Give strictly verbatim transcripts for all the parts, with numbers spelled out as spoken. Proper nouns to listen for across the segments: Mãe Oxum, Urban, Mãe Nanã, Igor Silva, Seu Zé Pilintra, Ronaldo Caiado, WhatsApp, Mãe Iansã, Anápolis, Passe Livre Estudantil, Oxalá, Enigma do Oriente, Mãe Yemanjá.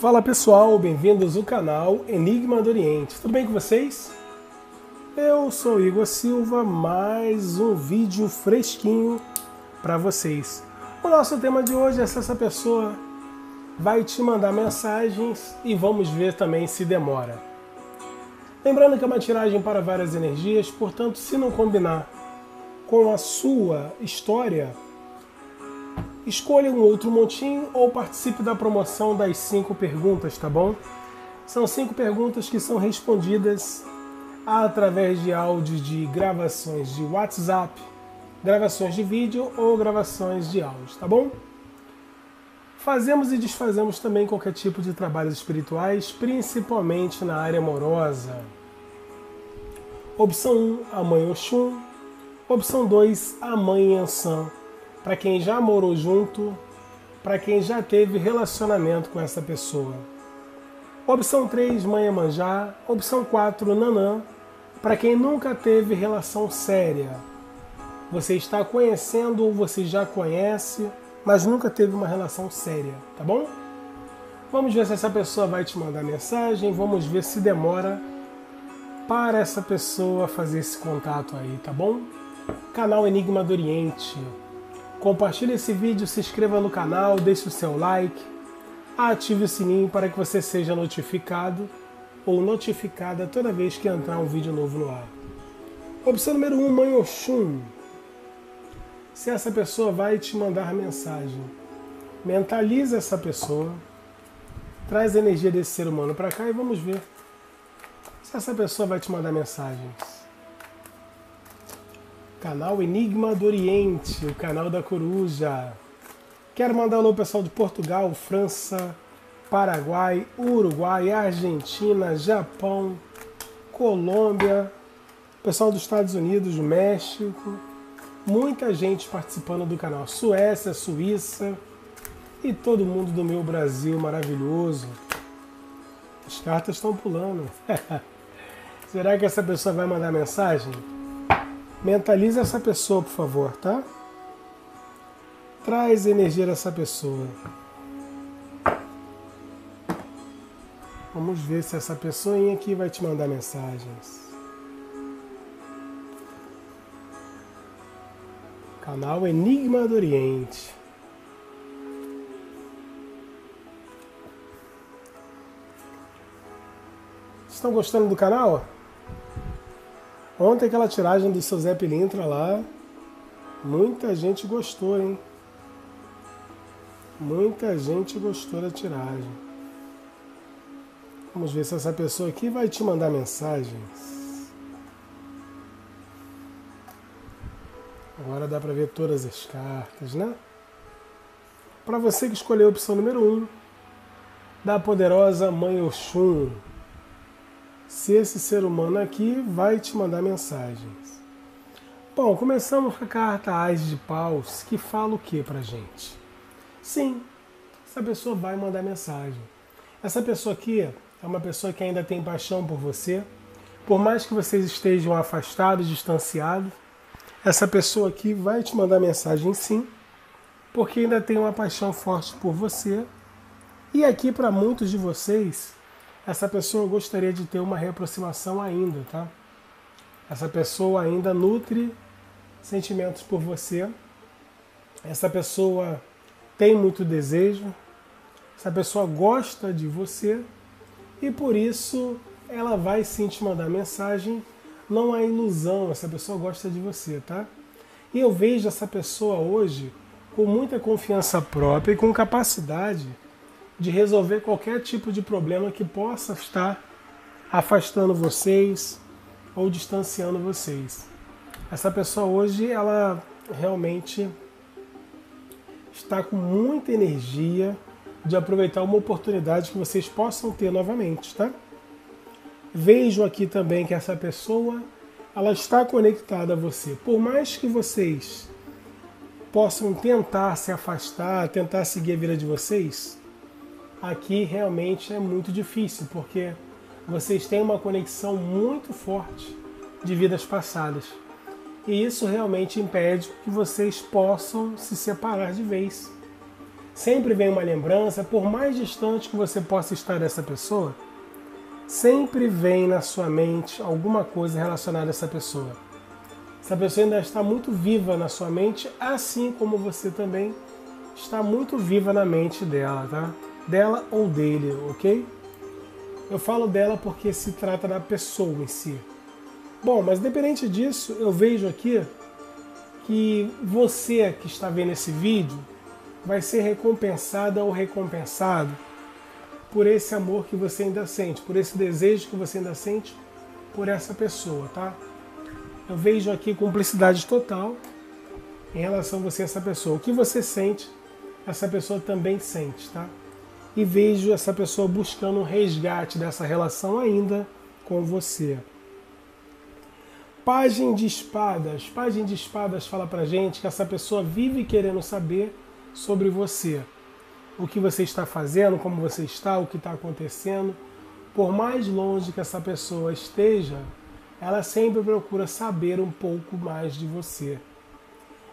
Fala pessoal, bem-vindos ao canal Enigma do Oriente. Tudo bem com vocês? Eu sou Igor Silva, mais um vídeo fresquinho para vocês. O nosso tema de hoje é se essa pessoa vai te mandar mensagens e vamos ver também se demora. Lembrando que é uma tiragem para várias energias, portanto, se não combinar com a sua história, escolha um outro montinho ou participe da promoção das cinco perguntas, tá bom? São cinco perguntas que são respondidas através de áudio de gravações de WhatsApp, gravações de vídeo ou gravações de áudio, tá bom? Fazemos e desfazemos também qualquer tipo de trabalhos espirituais, principalmente na área amorosa. Opção um, a Mãe Oxum. Opção dois, a Mãe Iansã. Para quem já morou junto, para quem já teve relacionamento com essa pessoa. Opção três, Mãe Yemanjá. Opção quatro, Nanã. Para quem nunca teve relação séria. Você está conhecendo ou você já conhece, mas nunca teve uma relação séria, tá bom? Vamos ver se essa pessoa vai te mandar mensagem, vamos ver se demora para essa pessoa fazer esse contato aí, tá bom? Canal Enigma do Oriente. Compartilhe esse vídeo, se inscreva no canal, deixe o seu like, ative o sininho para que você seja notificado ou notificada toda vez que entrar um vídeo novo no ar. Opção número um, Mãe Oxum. Se essa pessoa vai te mandar mensagem, mentaliza essa pessoa, traz a energia desse ser humano para cá e vamos ver se essa pessoa vai te mandar mensagens. Canal Enigma do Oriente, o canal da coruja. Quero mandar alô pessoal de Portugal, França, Paraguai, Uruguai, Argentina, Japão, Colômbia, pessoal dos Estados Unidos, México, muita gente participando do canal, Suécia, Suíça e todo mundo do meu Brasil maravilhoso. As cartas estão pulando. Será que essa pessoa vai mandar mensagem? Mentaliza essa pessoa, por favor, tá? Traz energia dessa pessoa. Vamos ver se essa pessoinha aqui vai te mandar mensagens. Canal Enigma do Oriente. Vocês estão gostando do canal? Ontem aquela tiragem do Seu Zé Pilintra lá, muita gente gostou, hein? Muita gente gostou da tiragem. Vamos ver se essa pessoa aqui vai te mandar mensagens. Agora dá pra ver todas as cartas, né? Pra você que escolheu a opção número um, da poderosa Mãe Oxum. Se esse ser humano aqui vai te mandar mensagens. Bom, começamos com a carta Ás de Paus, que fala o que pra gente? Sim, essa pessoa vai mandar mensagem. Essa pessoa aqui é uma pessoa que ainda tem paixão por você. Por mais que vocês estejam afastados, distanciados, essa pessoa aqui vai te mandar mensagem sim, porque ainda tem uma paixão forte por você. E aqui para muitos de vocês, essa pessoa gostaria de ter uma reaproximação ainda, tá? Essa pessoa ainda nutre sentimentos por você. Essa pessoa tem muito desejo. Essa pessoa gosta de você. E por isso ela vai sim te mandar mensagem. Não há ilusão, essa pessoa gosta de você, tá? E eu vejo essa pessoa hoje com muita confiança própria e com capacidade de resolver qualquer tipo de problema que possa estar afastando vocês ou distanciando vocês. Essa pessoa hoje, ela realmente está com muita energia de aproveitar uma oportunidade que vocês possam ter novamente, tá? Vejo aqui também que essa pessoa, ela está conectada a você. Por mais que vocês possam tentar se afastar, tentar seguir a vida de vocês, aqui realmente é muito difícil, porque vocês têm uma conexão muito forte de vidas passadas. E isso realmente impede que vocês possam se separar de vez. sempre vem uma lembrança, por mais distante que você possa estar dessa pessoa, sempre vem na sua mente alguma coisa relacionada a essa pessoa. Essa pessoa ainda está muito viva na sua mente, assim como você também está muito viva na mente dela, tá? Dela ou dele, ok? Eu falo dela porque se trata da pessoa em si. Bom, mas independente disso, eu vejo aqui que você que está vendo esse vídeo vai ser recompensada ou recompensado por esse amor que você ainda sente, por esse desejo que você ainda sente por essa pessoa, tá? Eu vejo aqui cumplicidade total em relação a você e essa pessoa. O que você sente, essa pessoa também sente, tá? E vejo essa pessoa buscando um resgate dessa relação ainda com você. Página de espadas. Página de espadas fala pra gente que essa pessoa vive querendo saber sobre você. O que você está fazendo, como você está, o que está acontecendo. Por mais longe que essa pessoa esteja, ela sempre procura saber um pouco mais de você.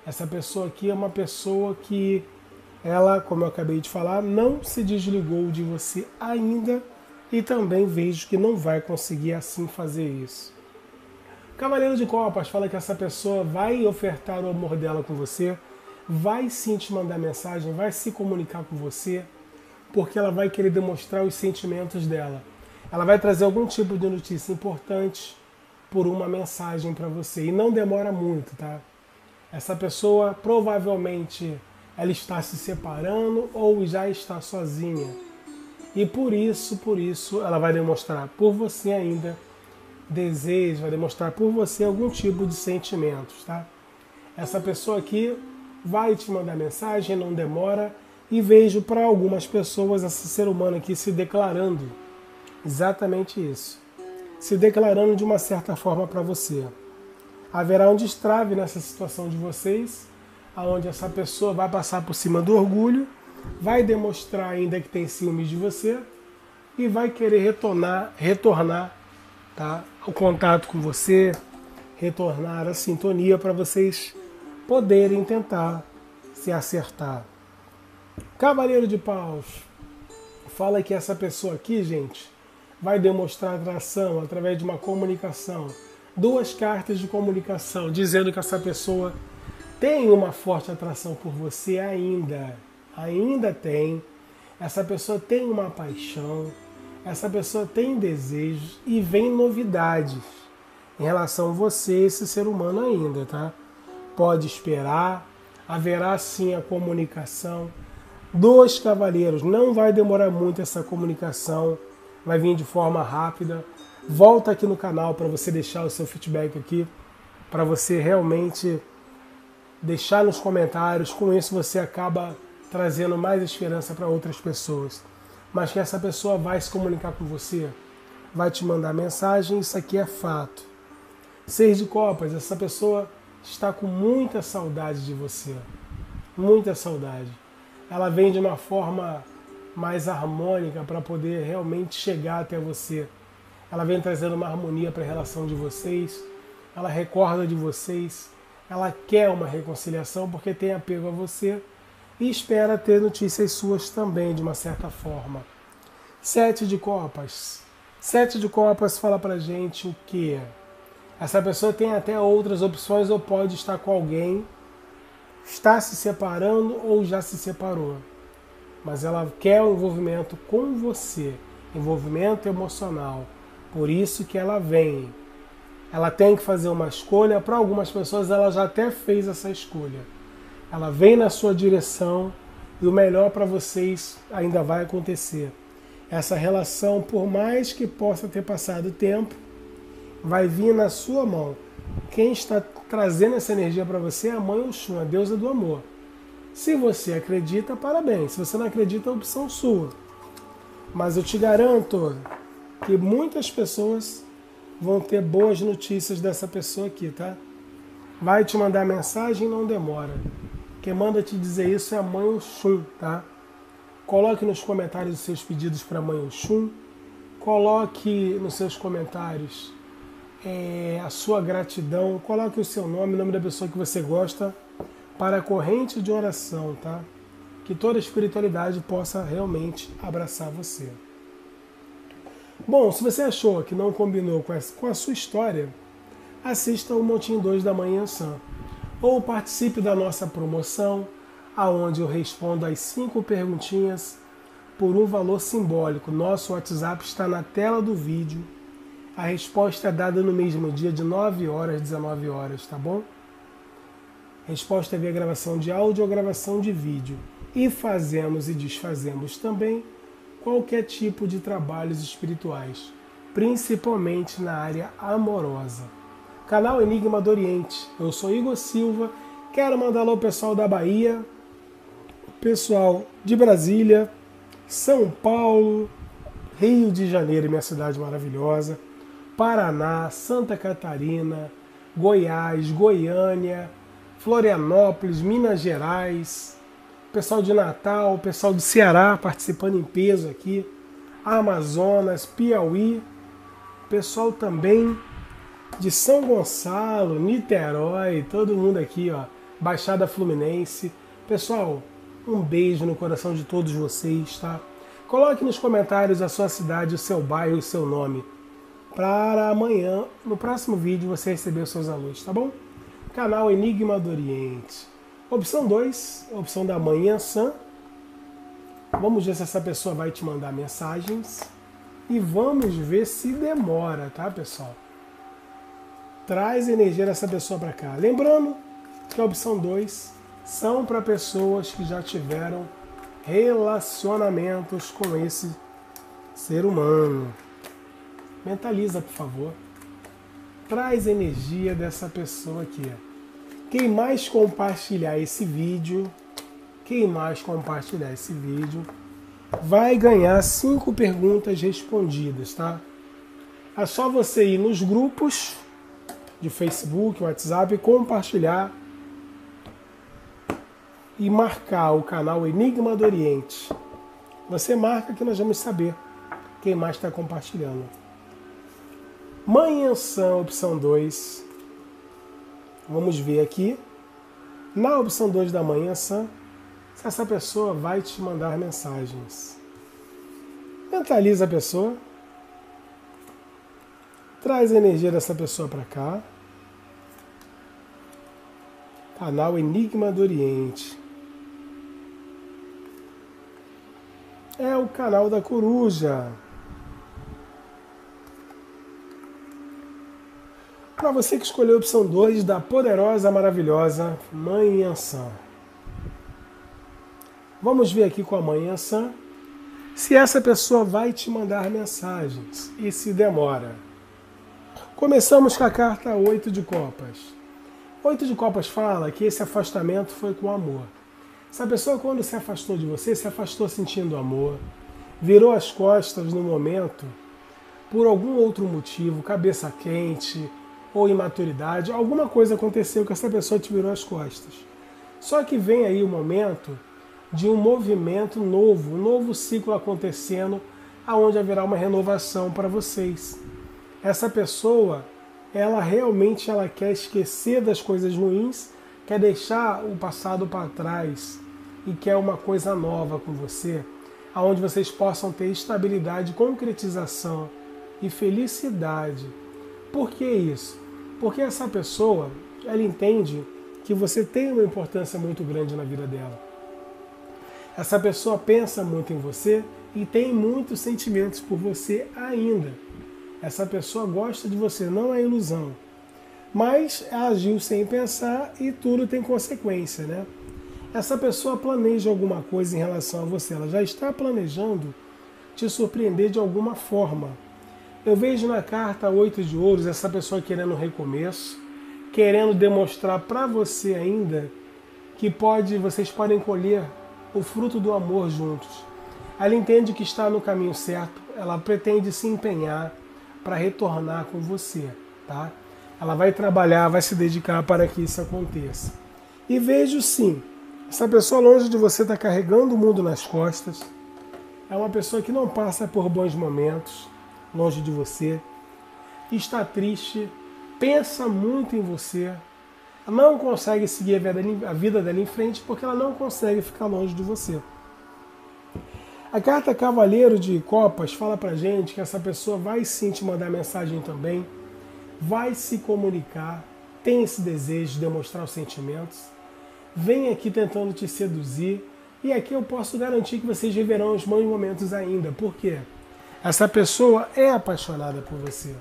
Essa pessoa aqui é uma pessoa que, ela, como eu acabei de falar, não se desligou de você ainda e também vejo que não vai conseguir assim fazer isso. Cavaleiro de Copas fala que essa pessoa vai ofertar o amor dela com você, vai sim te mandar mensagem, vai se comunicar com você, porque ela vai querer demonstrar os sentimentos dela. Ela vai trazer algum tipo de notícia importante por uma mensagem para você. E não demora muito, tá? Essa pessoa provavelmente ela está se separando ou já está sozinha. E por isso, por isso, ela vai demonstrar por você ainda desejo, vai demonstrar por você algum tipo de sentimentos, tá? Essa pessoa aqui vai te mandar mensagem, não demora, e vejo para algumas pessoas esse ser humano aqui se declarando, exatamente isso, se declarando de uma certa forma para você. Haverá um destrave nessa situação de vocês, aonde essa pessoa vai passar por cima do orgulho, vai demonstrar ainda que tem ciúmes de você e vai querer retornar, retornar tá, o contato com você, retornar a sintonia para vocês poderem tentar se acertar. Cavaleiro de Paus fala que essa pessoa aqui, gente, vai demonstrar atração através de uma comunicação. Duas cartas de comunicação dizendo que essa pessoa tem uma forte atração por você ainda. Ainda tem. Essa pessoa tem uma paixão. Essa pessoa tem desejos e vem novidades em relação a você, esse ser humano ainda, tá? Pode esperar, haverá sim a comunicação dos cavaleiros, não vai demorar muito essa comunicação, vai vir de forma rápida. Volta aqui no canal para você deixar o seu feedback aqui, para você realmente deixar nos comentários, com isso você acaba trazendo mais esperança para outras pessoas. Mas que essa pessoa vai se comunicar com você, vai te mandar mensagem, isso aqui é fato. Seis de Copas, essa pessoa está com muita saudade de você, muita saudade. Ela vem de uma forma mais harmônica para poder realmente chegar até você. Ela vem trazendo uma harmonia para a relação de vocês, ela recorda de vocês, ela quer uma reconciliação porque tem apego a você e espera ter notícias suas também, de uma certa forma. Sete de Copas. Sete de Copas fala pra gente o quê? Essa pessoa tem até outras opções ou pode estar com alguém, está se separando ou já se separou. Mas ela quer um envolvimento com você, envolvimento emocional. Por isso que ela vem. Ela tem que fazer uma escolha, para algumas pessoas ela já até fez essa escolha. Ela vem na sua direção e o melhor para vocês ainda vai acontecer. Essa relação, por mais que possa ter passado tempo, vai vir na sua mão. Quem está trazendo essa energia para você é a Mãe Oxum, a deusa do amor. Se você acredita, parabéns. Se você não acredita, é opção sua. Mas eu te garanto que muitas pessoas vão ter boas notícias dessa pessoa aqui, tá? Vai te mandar mensagem, não demora. Quem manda te dizer isso é a Mãe Oxum, tá? Coloque nos comentários os seus pedidos para a Mãe Oxum. Coloque nos seus comentários É, a sua gratidão, coloque o seu nome, o nome da pessoa que você gosta, para a corrente de oração, tá? que toda a espiritualidade possa realmente abraçar você. Bom, se você achou que não combinou com a sua história, assista o Montinho dois da Mãe Iansã, ou participe da nossa promoção, aonde eu respondo as cinco perguntinhas por um valor simbólico. Nosso WhatsApp está na tela do vídeo. A resposta é dada no mesmo dia, de nove horas às dezenove horas, tá bom? Resposta via gravação de áudio ou gravação de vídeo. E fazemos e desfazemos também qualquer tipo de trabalhos espirituais, principalmente na área amorosa. Canal Enigma do Oriente. Eu sou Igor Silva. Quero mandar alô ao pessoal da Bahia, pessoal de Brasília, São Paulo, Rio de Janeiro, minha cidade maravilhosa, Paraná, Santa Catarina, Goiás, Goiânia, Florianópolis, Minas Gerais, pessoal de Natal, pessoal do Ceará participando em peso aqui, Amazonas, Piauí, pessoal também de São Gonçalo, Niterói, todo mundo aqui, ó, Baixada Fluminense. Pessoal, um beijo no coração de todos vocês, tá? Coloque nos comentários a sua cidade, o seu bairro, o seu nome, para amanhã, no próximo vídeo, você receber os seus alunos, tá bom? Canal Enigma do Oriente. Opção dois, opção da Mãe Iansã. Vamos ver se essa pessoa vai te mandar mensagens. E vamos ver se demora, tá, pessoal? Traz a energia dessa pessoa para cá. Lembrando que a opção dois são para pessoas que já tiveram relacionamentos com esse ser humano. Mentaliza, por favor. Traz a energia dessa pessoa aqui. Quem mais compartilhar esse vídeo, quem mais compartilhar esse vídeo, vai ganhar cinco perguntas respondidas, tá? É só você ir nos grupos de Facebook, WhatsApp, compartilhar e marcar o canal Enigma do Oriente. Você marca que nós vamos saber quem mais está compartilhando. Mãe Iansã, opção dois. Vamos ver aqui. Na opção dois da Mãe Iansã, se essa pessoa vai te mandar mensagens. Mentaliza a pessoa. Traz a energia dessa pessoa para cá. Canal Enigma do Oriente. É o canal da coruja. Para você que escolheu a opção dois da poderosa, maravilhosa Mãe Iansã. Vamos ver aqui com a Mãe Iansã se essa pessoa vai te mandar mensagens e se demora. Começamos com a carta oito de copas. oito de copas fala que esse afastamento foi com amor. Essa pessoa, quando se afastou de você, se afastou sentindo amor, virou as costas no momento por algum outro motivo, cabeça quente ou imaturidade, alguma coisa aconteceu que essa pessoa te virou as costas. Só que vem aí o momento de um movimento novo, um novo ciclo acontecendo, aonde haverá uma renovação para vocês. Essa pessoa, ela realmente ela quer esquecer das coisas ruins, quer deixar o passado para trás e quer uma coisa nova com você, aonde vocês possam ter estabilidade, concretização e felicidade. Por que isso? Porque essa pessoa, ela entende que você tem uma importância muito grande na vida dela. Essa pessoa pensa muito em você e tem muitos sentimentos por você ainda. Essa pessoa gosta de você, não é ilusão. Mas agiu sem pensar e tudo tem consequência, né? Essa pessoa planeja alguma coisa em relação a você. Ela já está planejando te surpreender de alguma forma. Eu vejo na carta oito de ouros essa pessoa querendo um recomeço, querendo demonstrar para você ainda que pode, vocês podem colher o fruto do amor juntos. Ela entende que está no caminho certo, ela pretende se empenhar para retornar com você, tá? Ela vai trabalhar, vai se dedicar para que isso aconteça. E vejo sim, essa pessoa longe de você está carregando o mundo nas costas, é uma pessoa que não passa por bons momentos longe de você, está triste, pensa muito em você, Ela não consegue seguir a vida dela em frente porque ela não consegue ficar longe de você. A carta Cavaleiro de Copas fala pra gente que essa pessoa vai sim te mandar mensagem também, vai se comunicar, tem esse desejo de demonstrar os sentimentos, vem aqui tentando te seduzir, e aqui eu posso garantir que vocês viverão os bons momentos ainda. Por quê? Essa pessoa é apaixonada por você.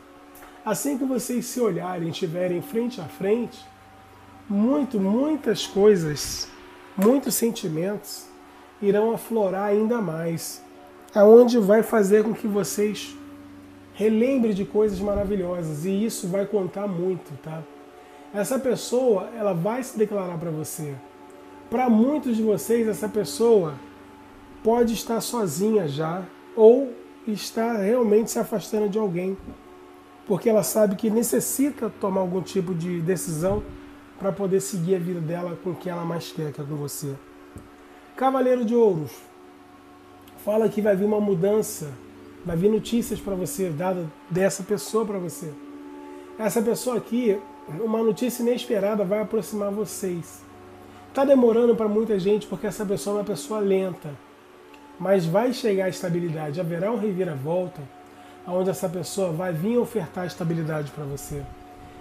Assim que vocês se olharem, estiverem frente a frente, muito, muitas coisas, muitos sentimentos, irão aflorar ainda mais, aonde vai fazer com que vocês relembrem de coisas maravilhosas, e isso vai contar muito, tá? Essa pessoa, ela vai se declarar para você. Para muitos de vocês, essa pessoa pode estar sozinha já, ou está realmente se afastando de alguém, porque ela sabe que necessita tomar algum tipo de decisão para poder seguir a vida dela com o que ela mais quer, que é com você. Cavaleiro de Ouros fala que vai vir uma mudança, vai vir notícias para você, dada dessa pessoa para você. Essa pessoa aqui, uma notícia inesperada vai aproximar vocês. Está demorando para muita gente porque essa pessoa é uma pessoa lenta, mas vai chegar a estabilidade. Haverá um reviravolta, onde essa pessoa vai vir ofertar estabilidade para você.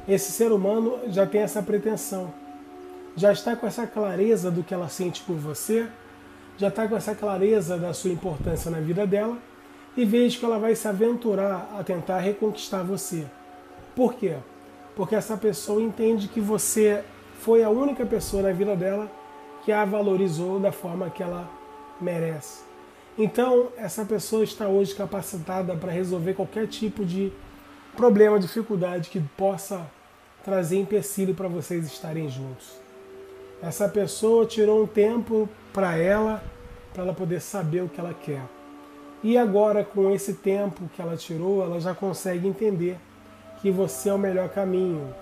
Esse ser humano já tem essa pretensão, já está com essa clareza do que ela sente por você, já está com essa clareza da sua importância na vida dela, e vejo que ela vai se aventurar a tentar reconquistar você. Por quê? Porque essa pessoa entende que você foi a única pessoa na vida dela que a valorizou da forma que ela merece. Então, essa pessoa está hoje capacitada para resolver qualquer tipo de problema, dificuldade que possa trazer empecilho para vocês estarem juntos. Essa pessoa tirou um tempo para ela, para ela poder saber o que ela quer. E agora, com esse tempo que ela tirou, ela já consegue entender que você é o melhor caminho.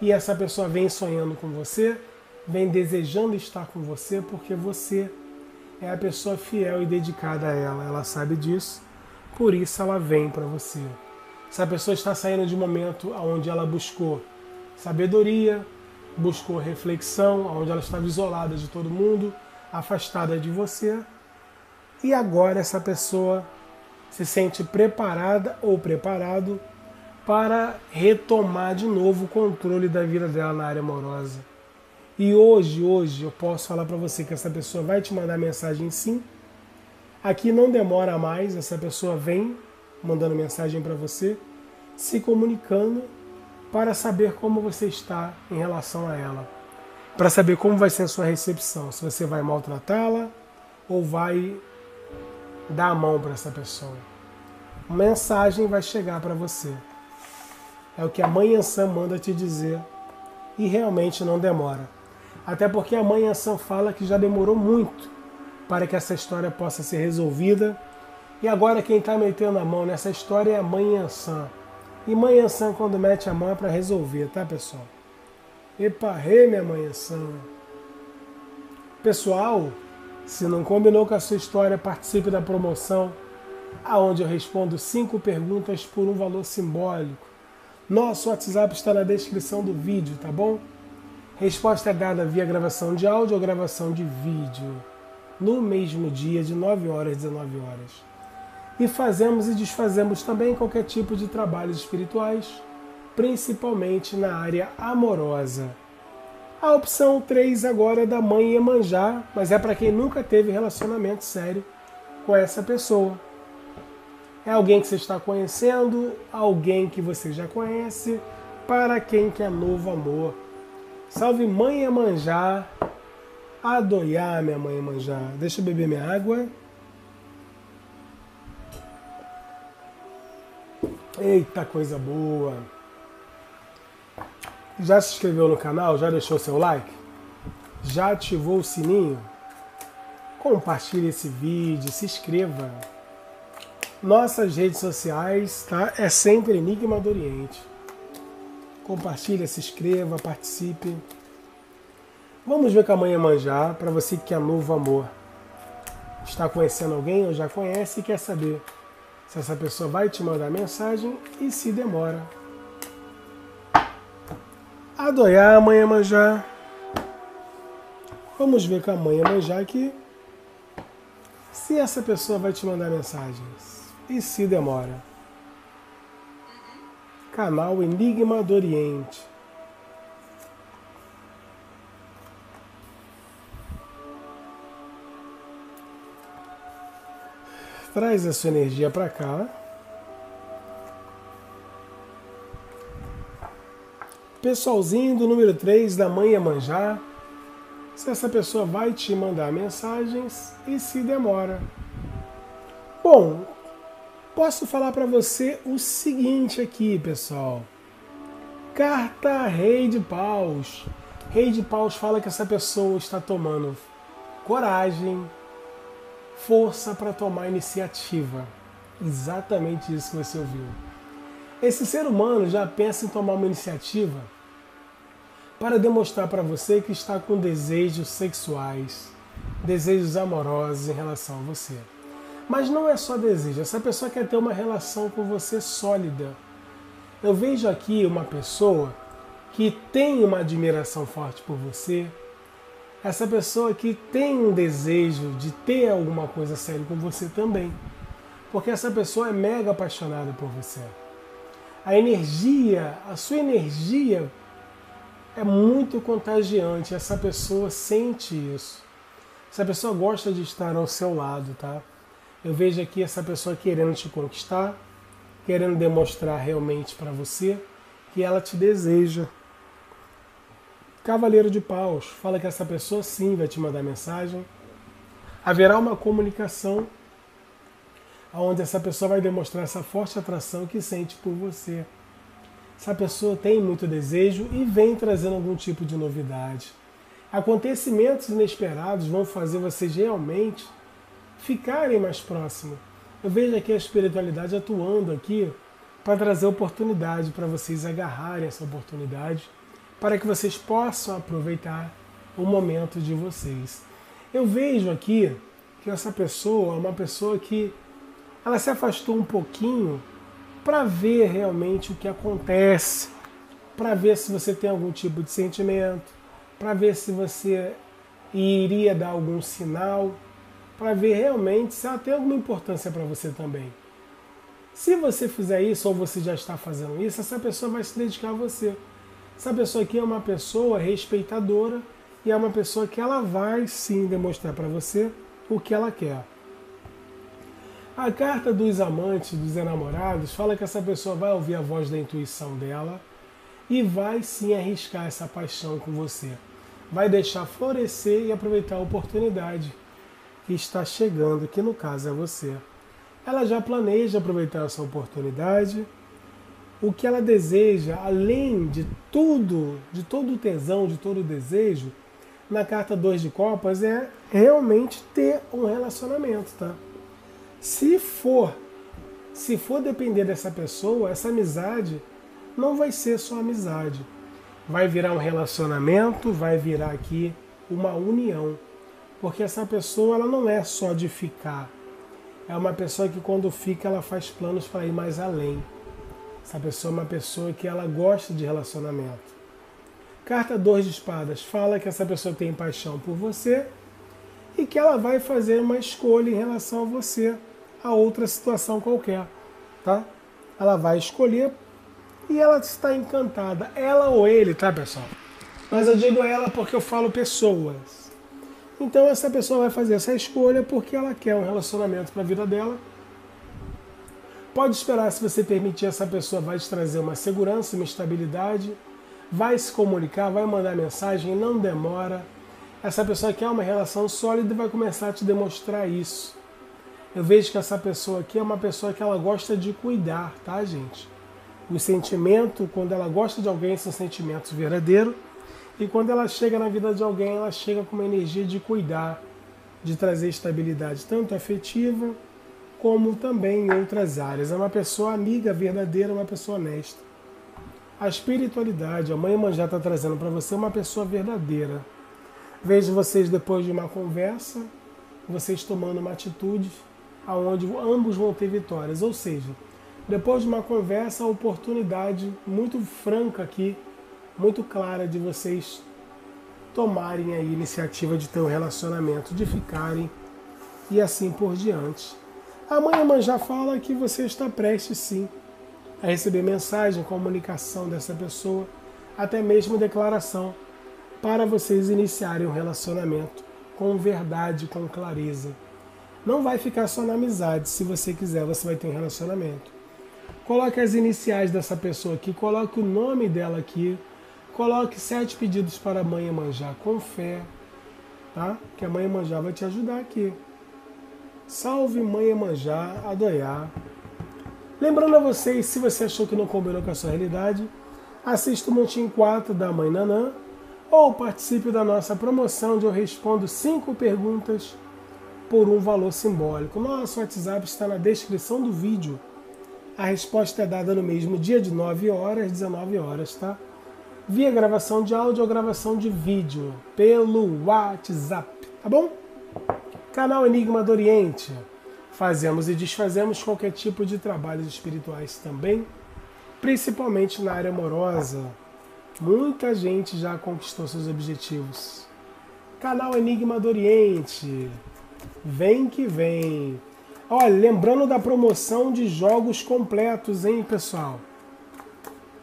E essa pessoa vem sonhando com você, vem desejando estar com você, porque você é a pessoa fiel e dedicada a ela. Ela sabe disso, por isso ela vem para você. Essa pessoa está saindo de um momento onde ela buscou sabedoria, buscou reflexão, onde ela estava isolada de todo mundo, afastada de você. E agora essa pessoa se sente preparada ou preparado para retomar de novo o controle da vida dela na área amorosa. E hoje, hoje, eu posso falar para você que essa pessoa vai te mandar mensagem sim. Aqui não demora mais, essa pessoa vem mandando mensagem para você, se comunicando para saber como você está em relação a ela, para saber como vai ser a sua recepção, se você vai maltratá-la ou vai dar a mão para essa pessoa. Mensagem vai chegar para você. É o que a Mãe Iansã manda te dizer, e realmente não demora. Até porque a Mãe Iansã fala que já demorou muito para que essa história possa ser resolvida, e agora quem está metendo a mão nessa história é a Mãe Iansã. E Mãe Iansã, quando mete a mão, é para resolver, tá, pessoal? Epa, rei, minha Mãe Iansã. Pessoal, se não combinou com a sua história, participe da promoção, aonde eu respondo cinco perguntas por um valor simbólico. Nosso WhatsApp está na descrição do vídeo, tá bom? Resposta é dada via gravação de áudio ou gravação de vídeo, no mesmo dia, de nove horas às dezenove horas. E fazemos e desfazemos também qualquer tipo de trabalhos espirituais, principalmente na área amorosa. A opção três agora é da Mãe Yemanjá, mas é para quem nunca teve relacionamento sério com essa pessoa. É alguém que você está conhecendo, alguém que você já conhece, para quem quer novo amor. Salve Mãe Yemanjá, adoiá, minha Mãe Yemanjá. Deixa eu beber minha água. Eita, coisa boa! Já se inscreveu no canal? Já deixou seu like? Já ativou o sininho? Compartilhe esse vídeo, se inscreva. Nossas redes sociais, tá? É sempre Enigma do Oriente. Compartilha, se inscreva, participe. Vamos ver com a Mãe Yemanjá, para você que quer novo amor. Está conhecendo alguém ou já conhece e quer saber se essa pessoa vai te mandar mensagem e se demora. adorar a Mãe Yemanjá. Vamos ver com a Mãe Yemanjá aqui se essa pessoa vai te mandar mensagens. E se demora. Canal Enigma do Oriente. Traz a sua energia para cá. Pessoalzinho do número três da Mãe Yemanjá, se essa pessoa vai te mandar mensagens e se demora. Bom, posso falar para você o seguinte aqui, pessoal. Carta Rei de Paus. Rei de Paus fala que essa pessoa está tomando coragem, força para tomar iniciativa. Exatamente isso que você ouviu. Esse ser humano já pensa em tomar uma iniciativa para demonstrar para você que está com desejos sexuais, desejos amorosos em relação a você. Mas não é só desejo, essa pessoa quer ter uma relação com você sólida. Eu vejo aqui uma pessoa que tem uma admiração forte por você, essa pessoa que tem um desejo de ter alguma coisa séria com você também, porque essa pessoa é mega apaixonada por você. A energia, a sua energia é muito contagiante, essa pessoa sente isso. Essa pessoa gosta de estar ao seu lado, tá? Eu vejo aqui essa pessoa querendo te conquistar, querendo demonstrar realmente para você que ela te deseja. Cavaleiro de Paus fala que essa pessoa sim vai te mandar mensagem. Haverá uma comunicação onde essa pessoa vai demonstrar essa forte atração que sente por você. Essa pessoa tem muito desejo e vem trazendo algum tipo de novidade. Acontecimentos inesperados vão fazer vocês realmente ficarem mais próximos. Eu vejo aqui a espiritualidade atuando aqui para trazer oportunidade, para vocês agarrarem essa oportunidade, para que vocês possam aproveitar o momento de vocês. Eu vejo aqui que essa pessoa é uma pessoa que ela se afastou um pouquinho para ver realmente o que acontece, para ver se você tem algum tipo de sentimento, para ver se você iria dar algum sinal, para ver realmente se ela tem alguma importância para você também. Se você fizer isso, ou você já está fazendo isso, essa pessoa vai se dedicar a você. Essa pessoa aqui é uma pessoa respeitadora e é uma pessoa que ela vai sim demonstrar para você o que ela quer. A carta dos amantes, dos enamorados, fala que essa pessoa vai ouvir a voz da intuição dela e vai sim arriscar essa paixão com você. Vai deixar florescer e aproveitar a oportunidade que está chegando, que no caso é você. Ela já planeja aproveitar essa oportunidade. O que ela deseja, além de tudo, de todo o tesão, de todo o desejo, na carta dois de Copas é realmente ter um relacionamento, tá? Se for, se for depender dessa pessoa, essa amizade não vai ser só amizade. Vai virar um relacionamento, vai virar aqui uma união. Porque essa pessoa ela não é só de ficar. É uma pessoa que quando fica ela faz planos para ir mais além. Essa pessoa é uma pessoa que ela gosta de relacionamento. Carta dois de Espadas fala que essa pessoa tem paixão por você e que ela vai fazer uma escolha em relação a você, a outra situação qualquer, tá? Ela vai escolher e ela está encantada, ela ou ele, tá, pessoal? Mas eu digo ela porque eu falo pessoas. Então essa pessoa vai fazer essa escolha porque ela quer um relacionamento para a vida dela. Pode esperar, se você permitir, essa pessoa vai te trazer uma segurança, uma estabilidade, vai se comunicar, vai mandar mensagem, não demora. Essa pessoa quer uma relação sólida e vai começar a te demonstrar isso. Eu vejo que essa pessoa aqui é uma pessoa que ela gosta de cuidar, tá, gente? O sentimento, quando ela gosta de alguém, são sentimentos verdadeiros. E quando ela chega na vida de alguém, ela chega com uma energia de cuidar, de trazer estabilidade, tanto afetiva como também em outras áreas. É uma pessoa amiga verdadeira, uma pessoa honesta. A espiritualidade, a Mãe Yemanjá está trazendo para você uma pessoa verdadeira. Vejo vocês depois de uma conversa, vocês tomando uma atitude onde ambos vão ter vitórias. Ou seja, depois de uma conversa, a oportunidade muito franca aqui muito clara de vocês tomarem a iniciativa de ter um relacionamento, de ficarem e assim por diante. A Mãe Iemanjá fala que você está prestes sim a receber mensagem, comunicação dessa pessoa, até mesmo declaração, para vocês iniciarem um relacionamento com verdade, com clareza. Não vai ficar só na amizade, se você quiser você vai ter um relacionamento. Coloque as iniciais dessa pessoa aqui, coloque o nome dela aqui, coloque sete pedidos para a Mãe Iemanjá com fé, tá? Que a Mãe Iemanjá vai te ajudar aqui. Salve Mãe Iemanjá, Adoiá. Lembrando a vocês, se você achou que não combinou com a sua realidade, assista o Montinho quatro da Mãe Nanã ou participe da nossa promoção onde eu respondo cinco perguntas por um valor simbólico. Nosso WhatsApp está na descrição do vídeo. A resposta é dada no mesmo dia de nove horas às dezenove horas, tá? Via gravação de áudio ou gravação de vídeo pelo WhatsApp, tá bom? Canal Enigma do Oriente. Fazemos e desfazemos qualquer tipo de trabalhos espirituais também, principalmente na área amorosa. Muita gente já conquistou seus objetivos. Canal Enigma do Oriente. Vem que vem. Olha, lembrando da promoção de jogos completos, hein, pessoal?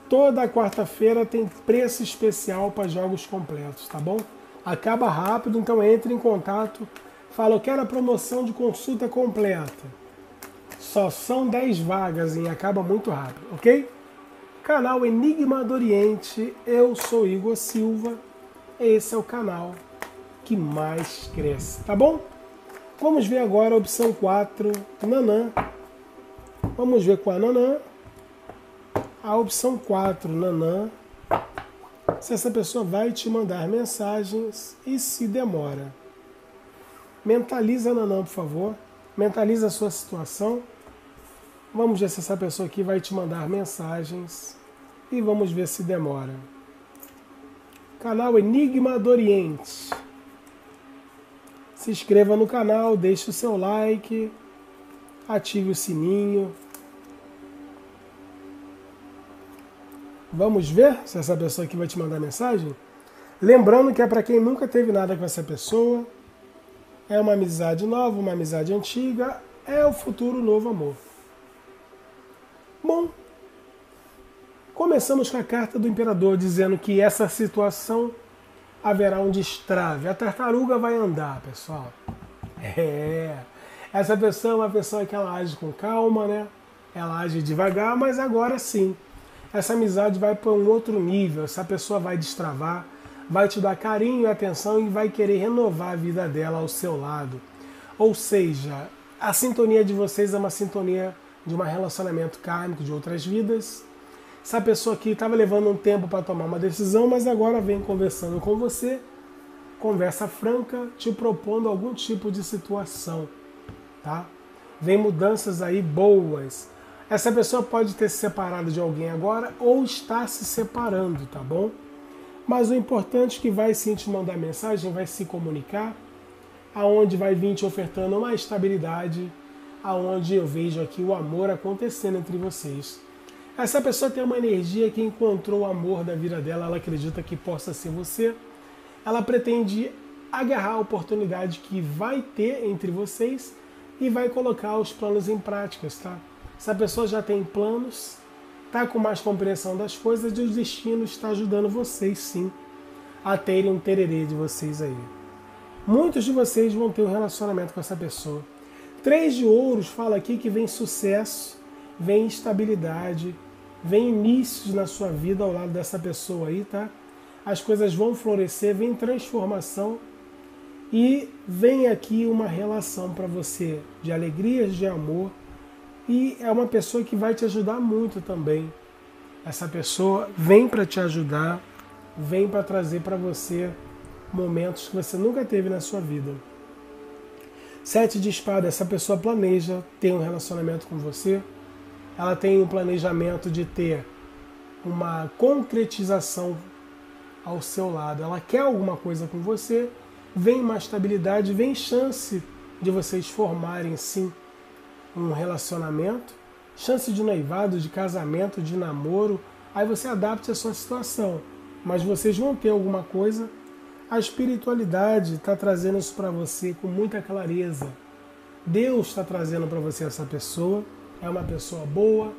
Toda quarta-feira tem preço especial para jogos completos, tá bom? Acaba rápido, então entre em contato. Fala, eu quero a promoção de consulta completa. Só são dez vagas e acaba muito rápido, ok? Canal Enigma do Oriente, eu sou Igor Silva. Esse é o canal que mais cresce, tá bom? Vamos ver agora a opção quatro, Nanã. Vamos ver com a Nanã. A opção quatro, Nanã. Se essa pessoa vai te mandar mensagens e se demora. Mentaliza, Nanã, por favor. Mentaliza a sua situação. Vamos ver se essa pessoa aqui vai te mandar mensagens. E vamos ver se demora. Canal Enigma do Oriente. Se inscreva no canal, deixe o seu like, ative o sininho. Vamos ver se essa pessoa aqui vai te mandar mensagem. Lembrando que é para quem nunca teve nada com essa pessoa. É uma amizade nova, uma amizade antiga, é o futuro novo amor. Bom, começamos com a carta do imperador dizendo que essa situação haverá um destrave. A tartaruga vai andar, pessoal. É, essa pessoa é uma pessoa que ela age com calma, né? Ela age devagar, mas agora sim. Essa amizade vai para um outro nível, essa pessoa vai destravar. Vai te dar carinho e atenção e vai querer renovar a vida dela ao seu lado. Ou seja, a sintonia de vocês é uma sintonia de um relacionamento kármico de outras vidas. Essa pessoa aqui estava levando um tempo para tomar uma decisão, mas agora vem conversando com você, conversa franca, te propondo algum tipo de situação, tá? Vem mudanças aí boas. Essa pessoa pode ter se separado de alguém agora ou está se separando, tá bom? Mas o importante é que vai sim te mandar mensagem, vai se comunicar, aonde vai vir te ofertando uma estabilidade, aonde eu vejo aqui o amor acontecendo entre vocês. Essa pessoa tem uma energia que encontrou o amor da vida dela, ela acredita que possa ser você, ela pretende agarrar a oportunidade que vai ter entre vocês e vai colocar os planos em práticas, tá? Essa pessoa já tem planos, está com mais compreensão das coisas e o destino está ajudando vocês, sim, a terem um tererê de vocês aí. Muitos de vocês vão ter um relacionamento com essa pessoa. Três de ouros fala aqui que vem sucesso, vem estabilidade, vem inícios na sua vida ao lado dessa pessoa aí, tá? As coisas vão florescer, vem transformação e vem aqui uma relação para você de alegrias, de amor. E é uma pessoa que vai te ajudar muito também. Essa pessoa vem para te ajudar, vem para trazer para você momentos que você nunca teve na sua vida. Sete de espada, essa pessoa planeja ter um relacionamento com você. Ela tem um planejamento de ter uma concretização ao seu lado. Ela quer alguma coisa com você, vem uma estabilidade, vem chance de vocês formarem sim um relacionamento, chance de noivado, de casamento, de namoro, aí você adapta a sua situação. mas vocês vão ter alguma coisa. A espiritualidade está trazendo isso para você com muita clareza. Deus está trazendo para você essa pessoa, é uma pessoa boa.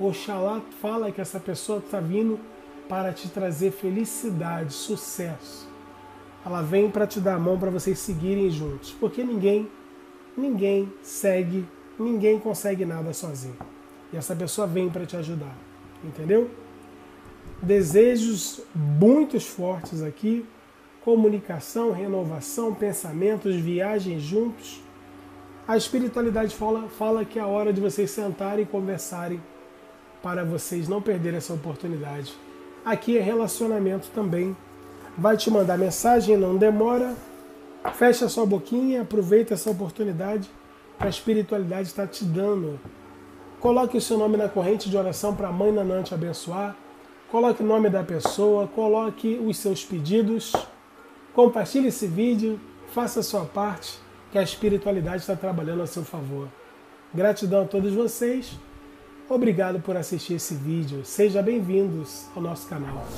Oxalá fala que essa pessoa está vindo para te trazer felicidade, sucesso. Ela vem para te dar a mão para vocês seguirem juntos, porque ninguém, ninguém segue, ninguém consegue nada sozinho. E essa pessoa vem para te ajudar, entendeu? Desejos muito fortes aqui, comunicação, renovação, pensamentos, viagens juntos. A espiritualidade fala, fala que é a hora de vocês sentarem e conversarem para vocês não perderem essa oportunidade. Aqui é relacionamento também. Vai te mandar mensagem, não demora. Fecha sua boquinha, aproveita essa oportunidade que a espiritualidade está te dando. Coloque o seu nome na corrente de oração para a Mãe Nanã te abençoar. Coloque o nome da pessoa, coloque os seus pedidos. Compartilhe esse vídeo, faça a sua parte, que a espiritualidade está trabalhando a seu favor. Gratidão a todos vocês. Obrigado por assistir esse vídeo. Sejam bem-vindos ao nosso canal.